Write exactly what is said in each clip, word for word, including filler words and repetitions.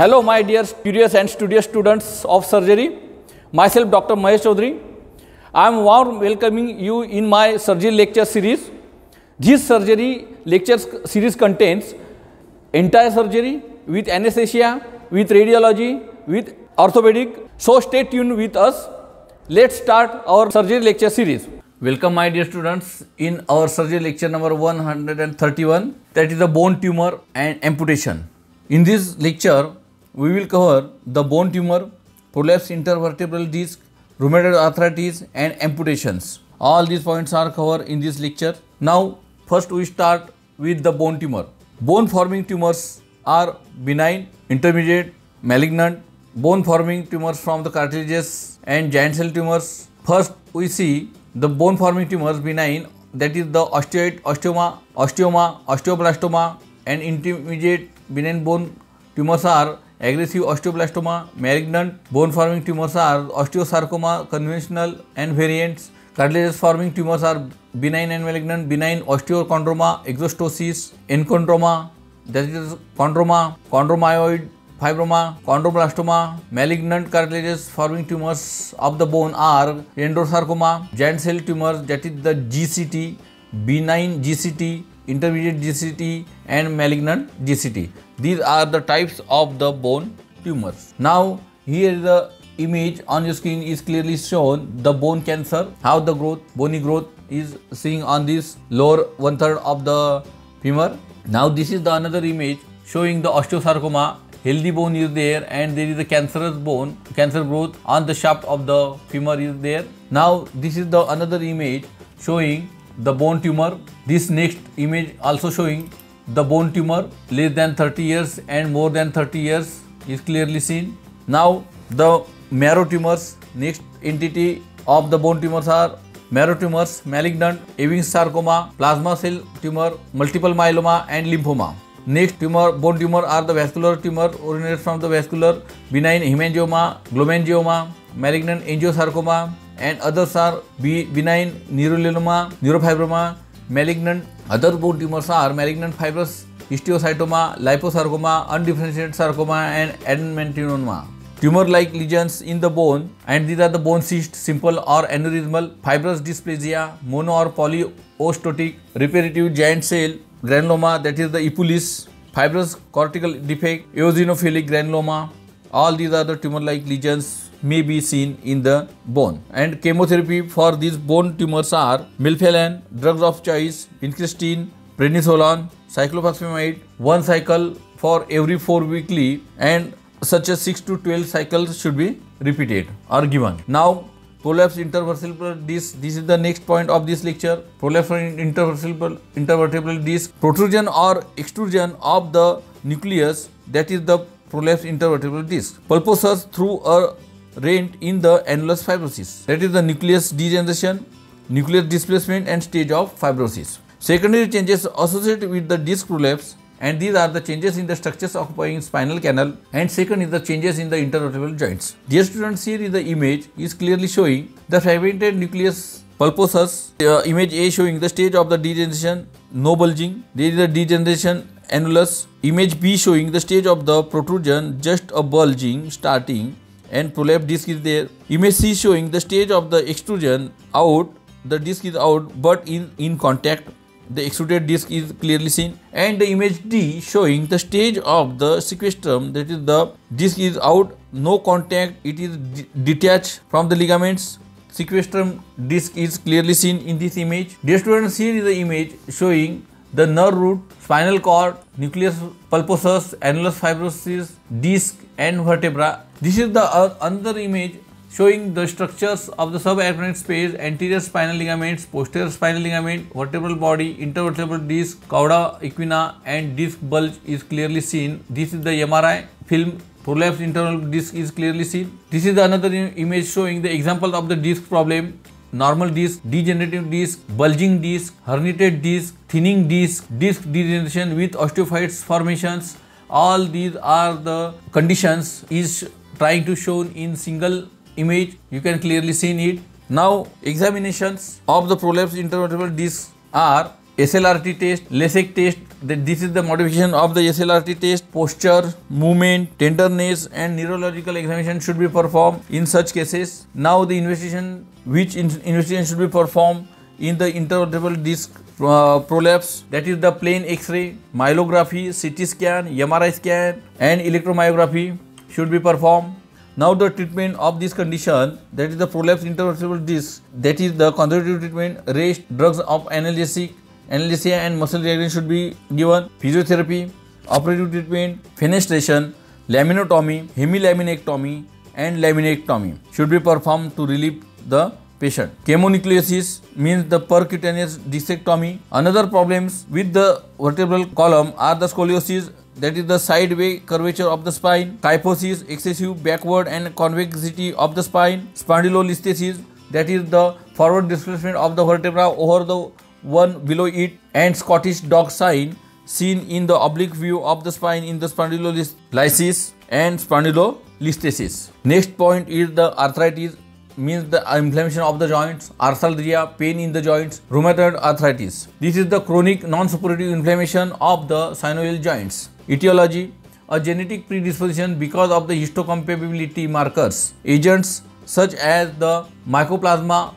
Hello my dear curious and studious students of surgery. Myself Dr Mahesh Chaudhari. I am warm welcoming you in my surgery lecture series. This surgery lecture series contains entire surgery with anesthesia, with radiology, with orthopedic. So stay tuned with us. Let's start our surgery lecture series. Welcome my dear students in our surgery lecture number one hundred thirty-one, that is the bone tumor and amputation. In this lecture we will cover the bone tumor, prolapsed intervertebral disc, rheumatoid arthritis and amputations. All these points are covered in this lecture. Now first we start with the bone tumor. Bone forming tumors are benign, intermediate, malignant, bone forming tumors from the cartilages and giant cell tumors. First we see the bone forming tumors benign, that is the osteoid osteoma, osteoma, osteoblastoma, and intermediate benign bone tumors are aggressive osteoblastoma, malignant bone forming tumors are osteosarcoma, conventional and variants, cartilages forming tumors are benign and malignant, benign osteochondroma, exostosis, enchondroma, that is chondroma, chondromyoid fibroma, chondroblastoma. Malignant cartilages forming tumors of the bone are dendrosarcoma, giant cell tumors, that is the G C T, benign G C T, intermediate G C T and malignant G C T. These are the types of the bone tumors. Now here the image on your screen is clearly shown the bone cancer, how the growth, bony growth is seen on this lower one third of the femur. Now this is the another image showing the osteosarcoma. Healthy bone is there and there is a cancerous bone, cancer growth on the shaft of the femur is there. Now this is the another image showing the bone tumor. This next image also showing the bone tumor less than thirty years and more than thirty years is clearly seen. Now the marrow tumors, next entity of the bone tumors are marrow tumors, malignant, Ewing sarcoma, plasma cell tumor, multiple myeloma and lymphoma. Next tumor, bone tumor are the vascular tumor originated from the vascular, benign hemangioma, glomeruloblastoma, malignant angiosarcoma, and others are benign neuruloma, neurofibroma, malignant. Other bone tumors are malignant fibrous histiocytoma, liposarcoma, undifferentiated sarcoma, and adamantinoma. Tumor-like lesions in the bone, and these are the bone cysts, simple or aneurysmal, fibrous dysplasia, mono or polyostotic, reparative giant cell granuloma, that is the epulis, fibrous cortical defect, eosinophilic granuloma. All these are the tumor-like lesions may be seen in the bone. And chemotherapy for these bone tumors are melphalan, drugs of choice, vincristine, prednisolone, cyclophosphamide, one cycle for every four weekly, and such as six to twelve cycles should be repeated or given. Now prolapsed intervertebral disc, this is the next point of this lecture. Prolapsed intervertebral, intervertebral disc, protrusion or extrusion of the nucleus, that is the prolapsed intervertebral disc, pulposus through a rent in the annulus fibrosus, that is the nucleus degeneration, nucleus displacement and stage of fibrosis. Secondary changes associated with the disc prolapse, and these are the changes in the structures occupying spinal canal, and second is the changes in the intervertebral joints. Dear students, here is the image is clearly showing the fragmented nucleus pulposus, uh, image A showing the stage of the degeneration, no bulging, there is a degeneration annulus, image B showing the stage of the protrusion, just a bulging starting and prolapsed disc is there, image C showing the stage of the extrusion out, the disc is out but in, in contact, the extruded disc is clearly seen, and the image D showing the stage of the sequestrum, that is the disc is out, no contact, it is detached from the ligaments, sequestrum disc is clearly seen in this image. Dear students, here is the image showing the nerve root, spinal cord, nucleus pulposus, annulus fibrosus, disc and vertebra. This is the uh, another image showing the structures of the subarachnoid space, anterior spinal ligaments, posterior spinal ligament, vertebral body, intervertebral disc, cauda equina and disc bulge is clearly seen. This is the M R I film. Prolapsed intervertebral disc is clearly seen. This is another image showing the example of the disc problem. Normal disc, degenerative disc, bulging disc, herniated disc, thinning disc, disc degeneration with osteophytes formations. All these are the conditions is trying to shown in single image. You can clearly see it. Now examinations of the prolapsed intervertebral disc are S L R T test, lasegue test, that this is the modification of the S L R T test. Posture, movement, tenderness and neurological examination should be performed in such cases. Now the investigation, which in investigation should be performed in the intervertebral disc uh, prolapse, that is the plain X-ray, myelography, C T scan, M R I scan and electromyography should be performed. Now the treatment of this condition, that is the prolapse intervertebral disc, that is the conservative treatment, rest, drugs of analgesic, analgesia and muscle relaxation should be given, physiotherapy, operative treatment, fenestration, laminotomy, hemilaminectomy and laminectomy should be performed to relieve the patient. Chemonucleosis means the percutaneous discectomy. Another problems with the vertebral column are the scoliosis, that is the sideway curvature of the spine, kyphosis, excessive backward and convexity of the spine, spondylolisthesis, that is the forward displacement of the vertebra over the one below it, and Scottish dog sign seen in the oblique view of the spine in the spondylolisthesis and spondylolisthesis. Next point is the arthritis, means the inflammation of the joints, arthralgia, pain in the joints, rheumatoid arthritis. This is the chronic non-suppurative inflammation of the synovial joints. Etiology, a genetic predisposition because of the histocompatibility markers. Agents such as the mycoplasma,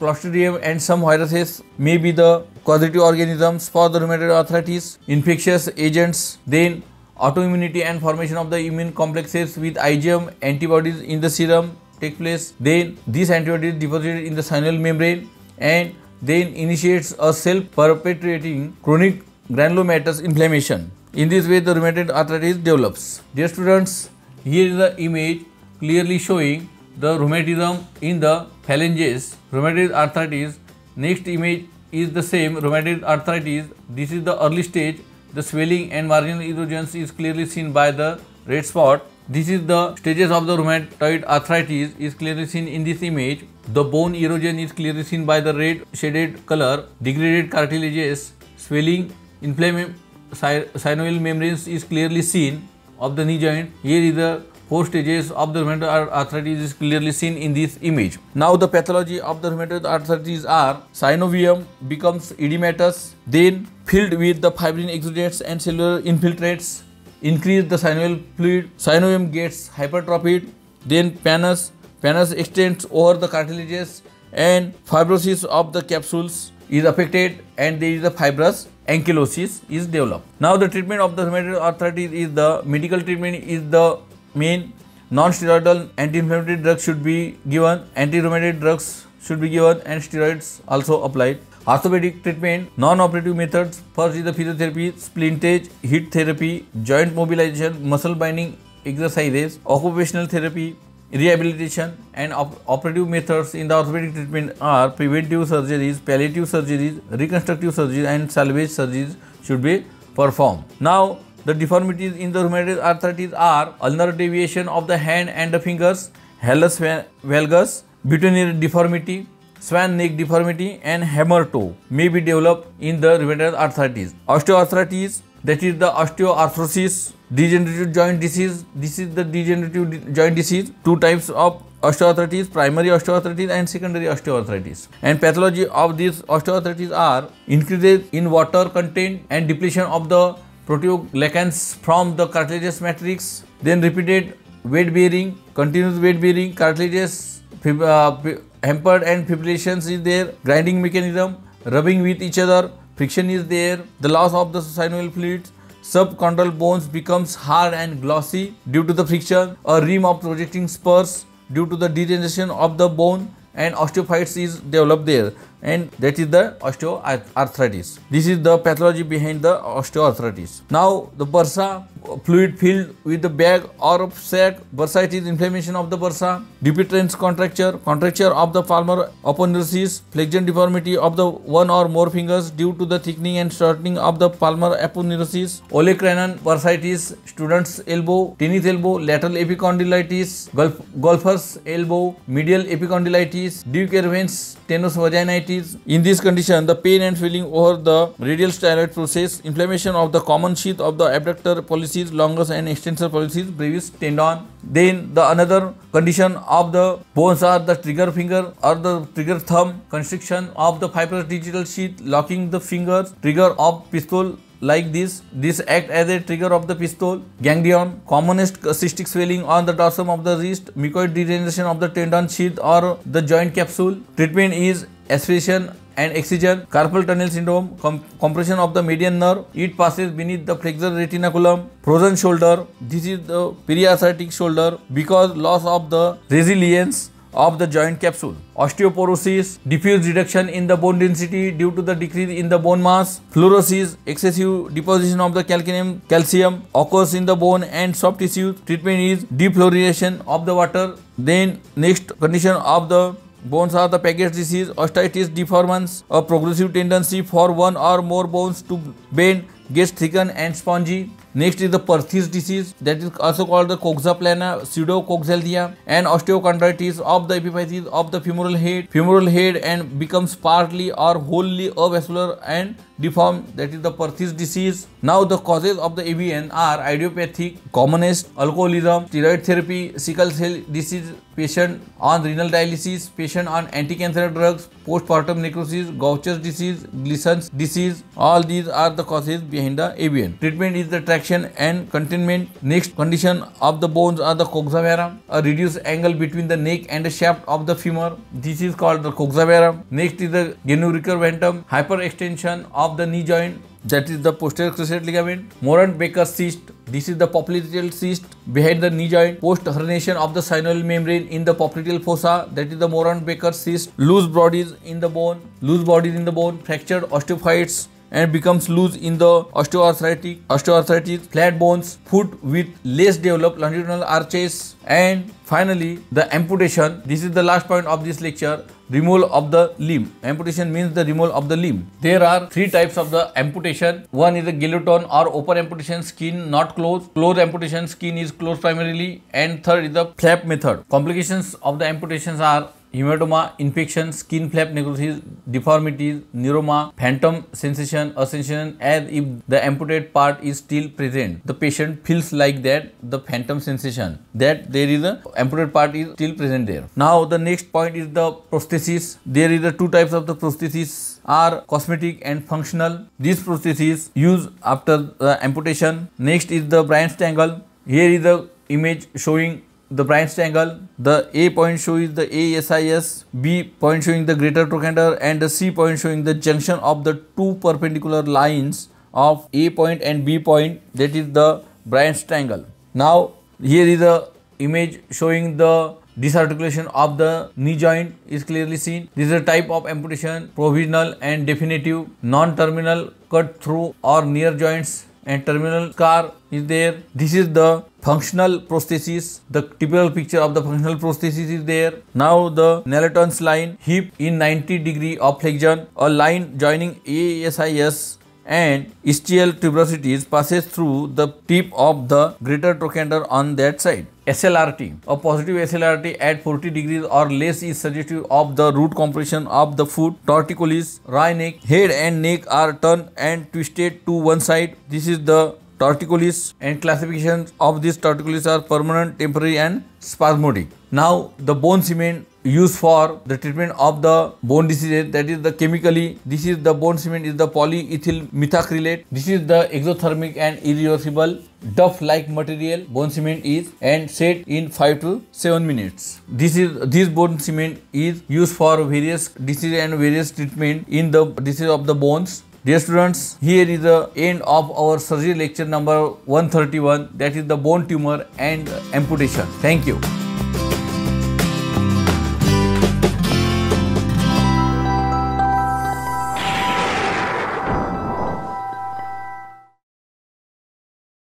Clostridium and some viruses may be the causative organisms for the rheumatoid arthritis. Infectious agents, then autoimmunity and formation of the immune complexes with IgM antibodies in the serum take place. Then these antibodies deposited in the synovial membrane and then initiates a self-perpetuating chronic granulomatous inflammation. In this way the rheumatoid arthritis develops. Dear students, here is the image clearly showing the rheumatism in the phalanges, rheumatoid arthritis. Next image is the same rheumatoid arthritis. This is the early stage. The swelling and marginal erosions is clearly seen by the red spot. This is the stages of the rheumatoid arthritis is clearly seen in this image. The bone erosion is clearly seen by the red shaded color, degraded cartilages, swelling, inflamed synovial membranes is clearly seen of the knee joint. Here is the four stages of the rheumatoid arthritis is clearly seen in this image. Now the pathology of the rheumatoid arthritis are synovium becomes edematous, then filled with the fibrin exudates and cellular infiltrates, increase the synovial fluid, synovium gets hypertrophied, then pannus, pannus extends over the cartilages and fibrosis of the capsules is affected and there is a fibrous ankylosis is developed. Now the treatment of the rheumatoid arthritis is the medical treatment is the main. Non-steroidal anti-inflammatory drugs should be given, anti-rheumatoid drugs should be given and steroids also applied. Orthopedic treatment, non-operative methods, first is the physiotherapy, splintage, heat therapy, joint mobilization, muscle binding exercises, occupational therapy, rehabilitation and op operative methods in the orthopedic treatment are preventive surgeries, palliative surgeries, reconstructive surgeries and salvage surgeries should be performed. Now, the deformities in the rheumatoid arthritis are ulnar deviation of the hand and the fingers, hallux valgus, buttonniere deformity, swan neck deformity and hammer toe may be developed in the rheumatoid arthritis. Osteoarthritis, that is the osteoarthrosis, degenerative joint disease, this is the degenerative joint disease. Two types of osteoarthritis, primary osteoarthritis and secondary osteoarthritis. And pathology of these osteoarthritis are increases in water content and depletion of the proteoglycans from the cartilaginous matrix, then repeated weight bearing, continuous weight bearing, cartilages uh, hampered and fibrillations is there, grinding mechanism, rubbing with each other, friction is there, the loss of the synovial fluids, subchondral bones becomes hard and glossy due to the friction, a rim of projecting spurs due to the degeneration of the bone and osteophytes is developed there, and that is the osteoarthritis. This is the pathology behind the osteoarthritis. Now the bursa, fluid filled with the bag or sac, bursitis, inflammation of the bursa, depressed contracture, contracture of the palmar aponeurosis, flexion deformity of the one or more fingers due to the thickening and shortening of the palmar aponeurosis, olecranon bursitis, student's elbow, tennis elbow, lateral epicondylitis, golf, golfer's elbow, medial epicondylitis, Duke Erwin's tenos vaginitis. In this condition, the pain and swelling over the radial styloid process, inflammation of the common sheath of the abductor pollicis, longus and extensor pollicis, brevis tendon. Then the another condition of the bones are the trigger finger or the trigger thumb, constriction of the fibrous digital sheath, locking the fingers, trigger of pistol like this. This act as a trigger of the pistol. Ganglion, commonest cystic swelling on the dorsum of the wrist, mucoid degeneration of the tendon sheath or the joint capsule. Treatment is aspiration and excision, carpal tunnel syndrome, com compression of the median nerve. It passes beneath the flexor retinaculum, frozen shoulder. This is the periarthritic shoulder because loss of the resilience of the joint capsule. Osteoporosis, diffuse reduction in the bone density due to the decrease in the bone mass. Fluorosis, excessive deposition of the calcium, calcium occurs in the bone and soft tissues. Treatment is defluorination of the water. Then next condition of the bones are the package disease, osteitis deformans, a progressive tendency for one or more bones to bend, gets thickened and spongy. Next is the Perthes disease, that is also called the coxa plana, pseudocoxalgia, and osteochondritis of the epiphysis of the femoral head, femoral head and becomes partly or wholly avascular and deformed, that is the Perthes disease. Now the causes of the A B N are idiopathic, commonest, alcoholism, steroid therapy, sickle cell disease patient on renal dialysis, patient on anti-cancer drugs, postpartum necrosis, Gaucher's disease, Gleason's disease. All these are the causes behind the A B N. Treatment is the traction and containment. Next condition of the bones are the coxa vara, a reduced angle between the neck and the shaft of the femur. This is called the coxa vara. Next is the genuricus ventum, hyperextension of the knee joint, that is the posterior cruciate ligament. Morant-Becker's cyst, this is the popliteal cyst behind the knee joint. Post-herniation of the synovial membrane in the popliteal fossa, that is the Morant-Becker's cyst. Loose bodies in the bone, loose bodies in the bone, fractured osteophytes and becomes loose in the osteoarthritic, osteoarthritis, flat bones, foot with less developed longitudinal arches, and finally the amputation. This is the last point of this lecture. Removal of the limb. Amputation means the removal of the limb. There are three types of the amputation. One is the guillotine or open amputation, skin not closed. Closed amputation, skin is closed primarily. And third is the flap method. Complications of the amputations are hematoma, infection, skin flap necrosis, deformities, neuroma, phantom sensation, a sensation as if the amputated part is still present. The patient feels like that, the phantom sensation, that there is a amputated part is still present there. Now the next point is the prosthesis. There is the two types of the prosthesis are cosmetic and functional. These prosthesis used after the amputation. Next is the Bryant strangle. Here is the image showing the Bryant strangle. The A point shows the A S I S, B point showing the greater trochanter, and the C point showing the junction of the two perpendicular lines of A point and B point, that is the Bryant strangle. Now here is the image showing the disarticulation of the knee joint is clearly seen. This is a type of amputation, provisional and definitive, non-terminal cut through or near joints, and terminal scar is there. This is the functional prosthesis. The typical picture of the functional prosthesis is there. Now the Nelaton's line, hip in ninety degree of flexion, a line joining A S I S and ischial tuberosities passes through the tip of the greater trochanter on that side. S L R T, a positive S L R T at forty degrees or less is suggestive of the root compression of the foot. Torticollis, wry neck, head and neck are turned and twisted to one side. This is the torticollis, and classifications of these torticollis are permanent, temporary and spasmodic. Now the bone cement used for the treatment of the bone diseases, that is the chemically. This is the bone cement is the polyethyl methacrylate. This is the exothermic and irreversible duff-like material bone cement is, and set in five to seven minutes. This is this bone cement is used for various diseases and various treatment in the disease of the bones. Dear students, here is the end of our surgery lecture number one thirty-one, that is the bone tumor and amputation. Thank you.